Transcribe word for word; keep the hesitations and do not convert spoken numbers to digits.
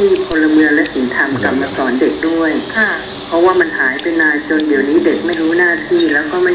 ที่พลเมืองและศีลธรรมกลับมาสอนเด็กด้วยเพราะว่ามันหายไปนานจนเดี๋ยวนี้เด็กไม่รู้หน้าที่แล้วก็ไม่